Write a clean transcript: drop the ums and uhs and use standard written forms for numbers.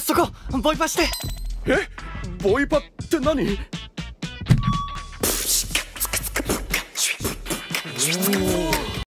そこボイパして。え、ボイパって何？